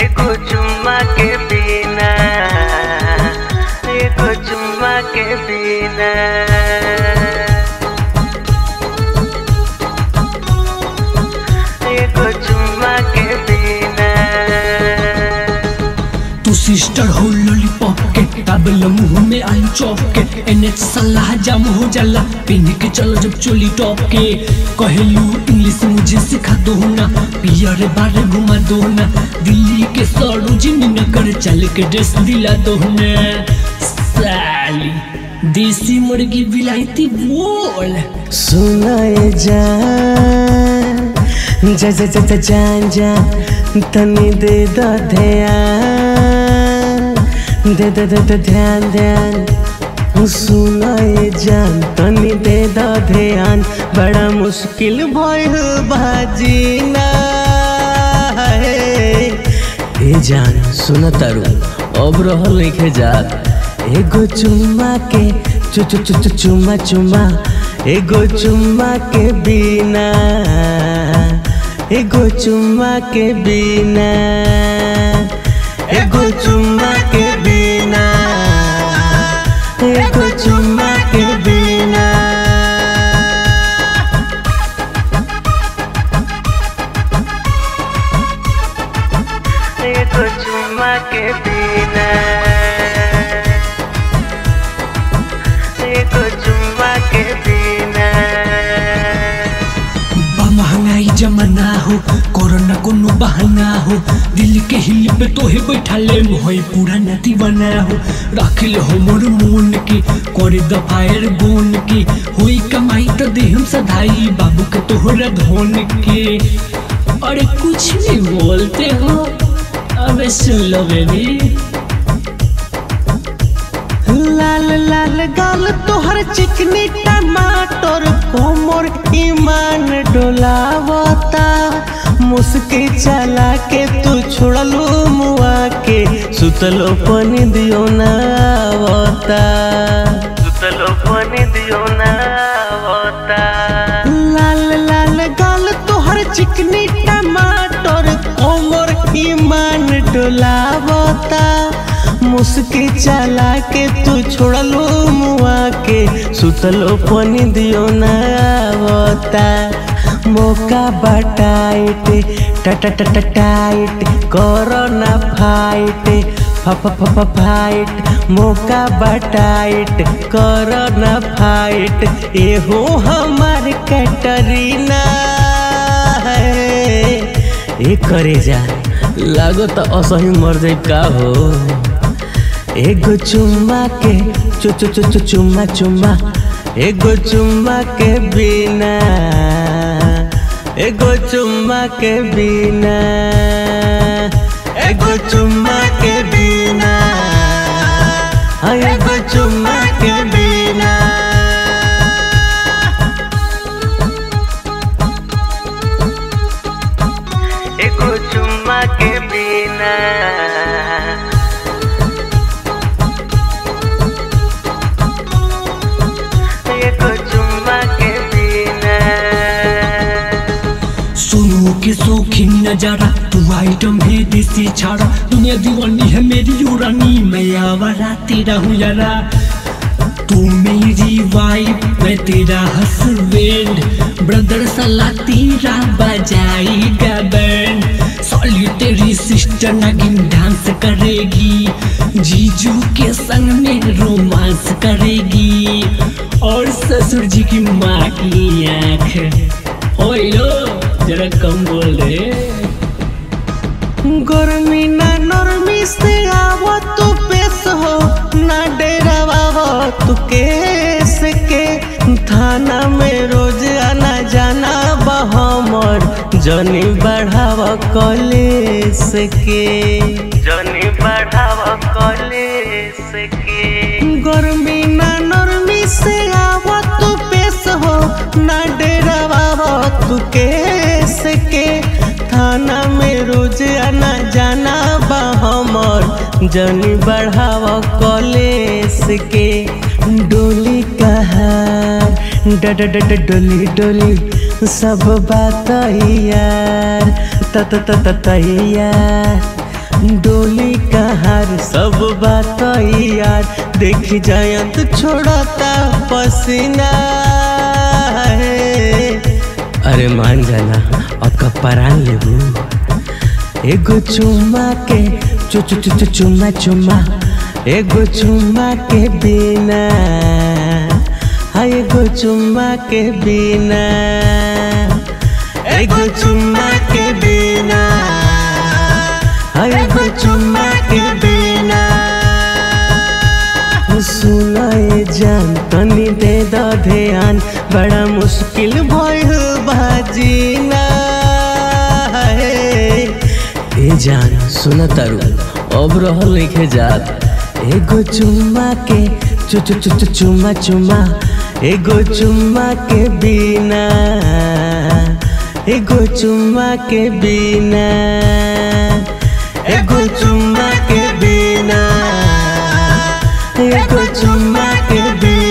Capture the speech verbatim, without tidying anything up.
एको चुम्मा के बिना, एको चुम्मा के बिना। एको चुम्मा के बिना। तू सिस्टर हो लॉलीपॉप के, ताबल मुँह में आई चौक के, एनएच सलाह जाम हो जाला, पीने के चलो जब चोली टॉप के। कहलू इंग्लिश मुझे सिखा दो ना, पियर बार घुमा दो ना, दिल्ली के सरोजिनी नगर चल के ड्रेस दिला दो ना। साली देसी मुर्गी विलायती बोल सुनाए जा, जा जा जा जा जा जा तनी दे दो दे दे दे दे ध्यान ध्यान सुनाए जान तनी दे दो ध्यान। बड़ा मुश्किल भइल बा जीना है ए जान सुन तारू अब रहल लिखे जात। एगो चुम्मा के चु चु चु चु चुम्मा चुम्मा, एगो चुम्मा के बिना, एगो चुम्मा के बिना, एगो चुम्मा के बिना, एको चुम्मा के बिना। एको चुम्मा के बिना, एको चुम्मा के बिना। महंगाई जमाना हो, कोरोना कोनो बहाना हो, दिल के हिल पे तोहे बैठा ले मोहे पूरा नदी बना हो। राखिल हो मोर मोन के करे द फायर गोन के, होई कमाई तो देहम सधाई बाबू के तोहरा धोन के। अरे कुछ नहीं बोलते हो अबे सुन लो बेबी, लाल लाल गाल तोहर चिकनी टमाटर को मोर ईमान डोलावता। मुस्के चला के तू छोड़लो मुआ के, सुतलो पानी दियो ना आवता, सुतलो पानी दियो ना आवता। लाल लाल गाल तोहर चिकनी टमाटर कोमर ईमान डोलावता। मुस्के चला के तू छोड़लो मुआ के, सुतलो पानी दियो ना आवता। मौका बटाइट टाटा टाटा टाइट कोरोना फाइट फप फप फाइट, मौका बटाइट कोरोना फाइट। ये हो हमार कैटरीना है ए करेजा, लागो तो असही मर जाए का हो। एगो चुम्मा के चु चु चु चु चुम्मा चुम्मा, एगो चुम्मा के बिना, एको चुम्मा के बिना, एको चुम्मा के बिना, एको चुम्मा के बिना। एको चुम्मा के बिना, एको चुम्मा के बिना। के सोखिन नजारा तू आइटम है देसी छाड़ा, दुनिया दीवानी है मेरी उड़ानी मैं आवाराती रहूं यारा। तू मेरी वाइफ मैं तेरा हस्बैंड, ब्रदर साला तेरा बजाएगा बैंड। साली तेरी सिस्टर नागिन डांस करेगी, जीजू के संग में रोमांस करेगी, और ससुर जी की माँ की आँख। ओए लो जरा कम बोल रे, गर्मी ना नरमी से आवो तू पेश हो ना डेरावा तू केस के। थाना में रोज आना जाना बहमर जनी बढ़ावा कॉलेज के, जनी बढ़ावा कॉलेज के। गर्मी ना नरमी से आवो तू पेश हो ना डेरावा तू के के। थाना में रोज आना जाना बा हमर जनी बढ़ावा कॉलेज के। डोली कहा ड ड ड ड डोली डोली सब बात यार त त त त यार डोली कहार सब बात यार देख जयंत छोड़ता पसीना। अरे मान जाला अका परान लेबू एगो चुम्मा के चु चु चु चु चुम्मा चुम्मा एगो चुम्मा के बिना। हाँ एगो चुम्मा के बिना एगो चुम्मा के बिना। हाँ एगो चुम्मा के बिना। सुनाए जान तनी दे दो ध्यान बड़ा मुश्किल भइल बाजीना। ए जान सुन तारू अब रहल लिखे जात एगो चुम्मा के चु चु चु चु चुम्मा चुम्मा एगो चुम्मा के बिना एगो चुम्मा के बिना एगो चुम्मा के बिना एगो चुम्मा के बिना।